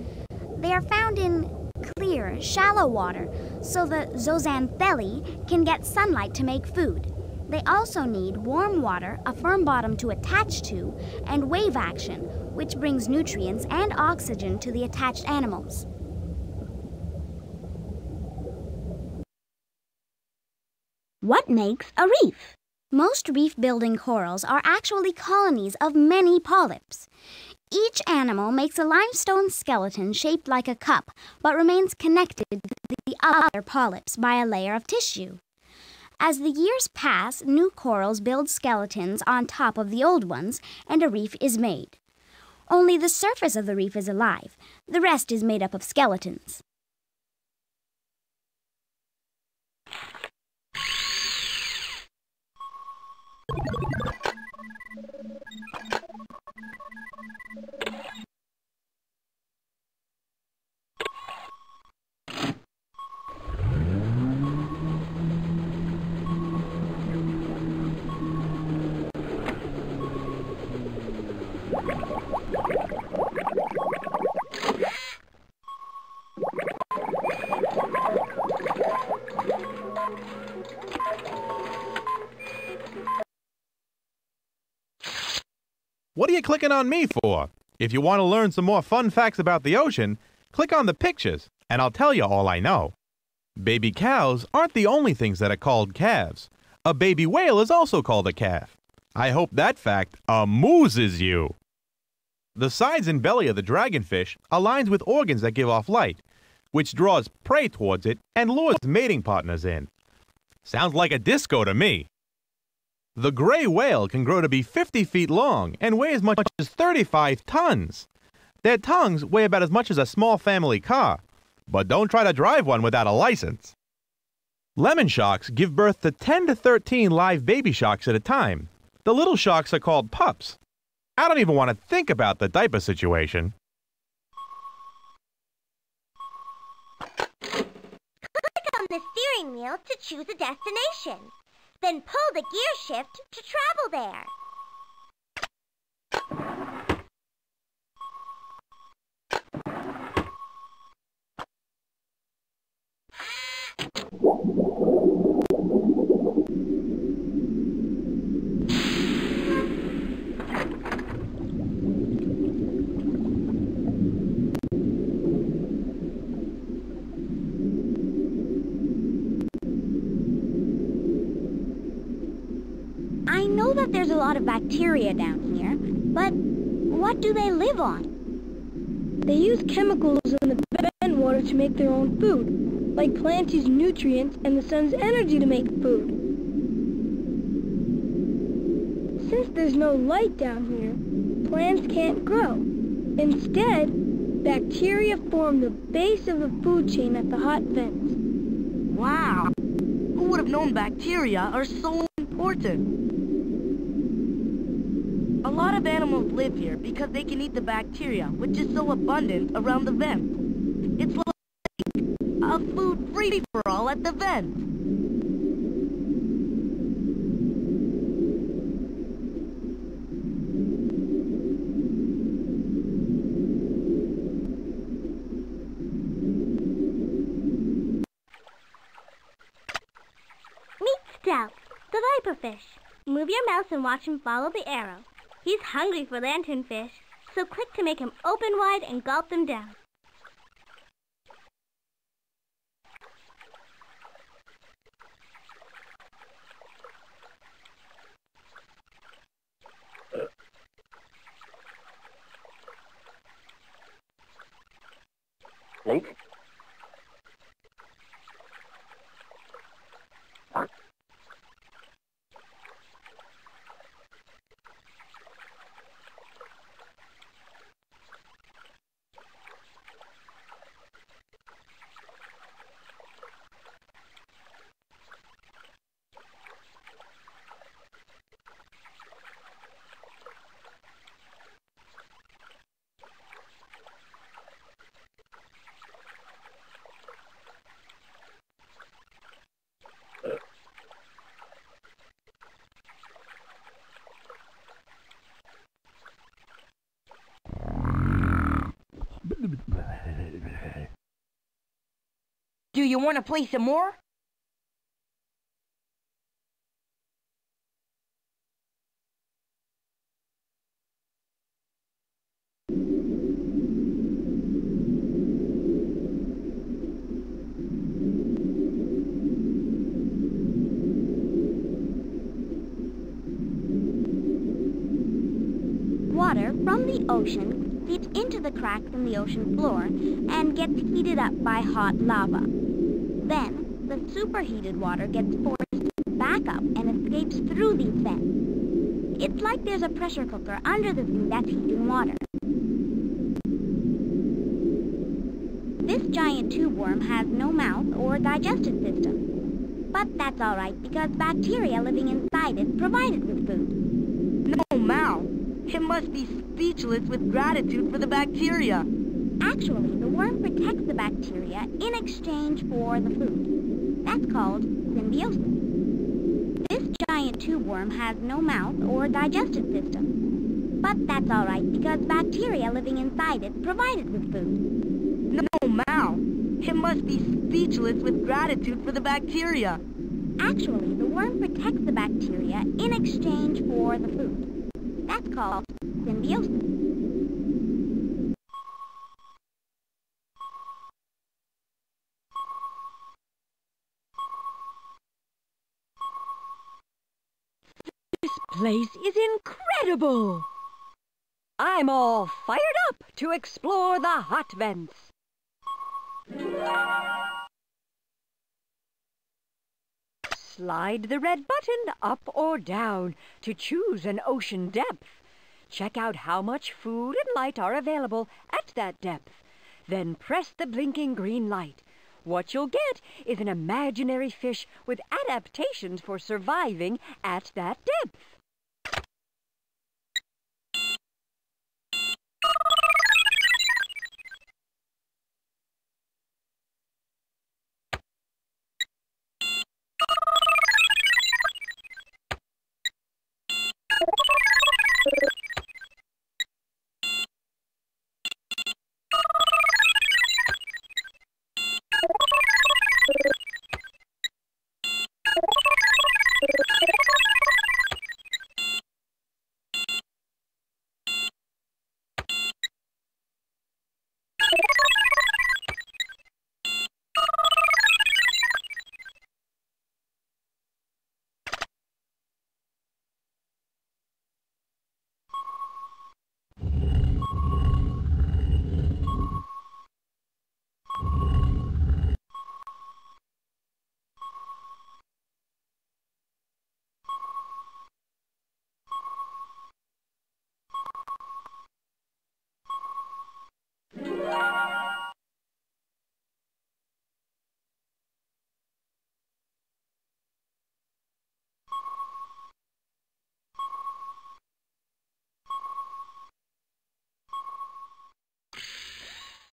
They are found in clear, shallow water, so the zooxanthellae can get sunlight to make food. They also need warm water, a firm bottom to attach to, and wave action, which brings nutrients and oxygen to the attached animals. What makes a reef? Most reef-building corals are actually colonies of many polyps. Each animal makes a limestone skeleton shaped like a cup, but remains connected to the other polyps by a layer of tissue. As the years pass, new corals build skeletons on top of the old ones, and a reef is made. Only the surface of the reef is alive. The rest is made up of skeletons. What are you clicking on me for? If you want to learn some more fun facts about the ocean, click on the pictures, and I'll tell you all I know. Baby cows aren't the only things that are called calves. A baby whale is also called a calf. I hope that fact amuses you. The sides and belly of the dragonfish are lined with organs that give off light, which draws prey towards it and lures mating partners in. Sounds like a disco to me. The gray whale can grow to be 50 feet long and weigh as much as 35 tons. Their tongues weigh about as much as a small family car, but don't try to drive one without a license. Lemon sharks give birth to 10 to 13 live baby sharks at a time. The little sharks are called pups. I don't even want to think about the diaper situation. Click on the steering wheel to choose a destination. Then pull the gear shift to travel there. There's a lot of bacteria down here, but what do they live on? They use chemicals in the bent water to make their own food, like plants use nutrients and the sun's energy to make food. Since there's no light down here, plants can't grow. Instead, bacteria form the base of the food chain at the hot vents. Wow! Who would have known bacteria are so important? A lot of animals live here because they can eat the bacteria, which is so abundant around the vents. It's like a food free-for-all at the vents. Meet Stipe, the viperfish. Move your mouse and watch him follow the arrow. He's hungry for lanternfish, so click to make him open wide and gulp them down. Link? Do you want to play some more? Water from the ocean seeps into the cracks in the ocean floor and gets heated up by hot lava. Then, the superheated water gets forced back up and escapes through these vents. It's like there's a pressure cooker under the thing that's heating water. This giant tube worm has no mouth or digestive system. But that's alright because bacteria living inside it provide it with food. No mouth? It must be speechless with gratitude for the bacteria. Actually, the worm protects the bacteria in exchange for the food. That's called symbiosis. This giant tube worm has no mouth or digestive system. But that's alright because bacteria living inside it provide it with food. No mouth. It must be speechless with gratitude for the bacteria. Actually, the worm protects the bacteria in exchange for the food. That's called symbiosis. This place is incredible! I'm all fired up to explore the hot vents. Slide the red button up or down to choose an ocean depth. Check out how much food and light are available at that depth. Then press the blinking green light. What you'll get is an imaginary fish with adaptations for surviving at that depth.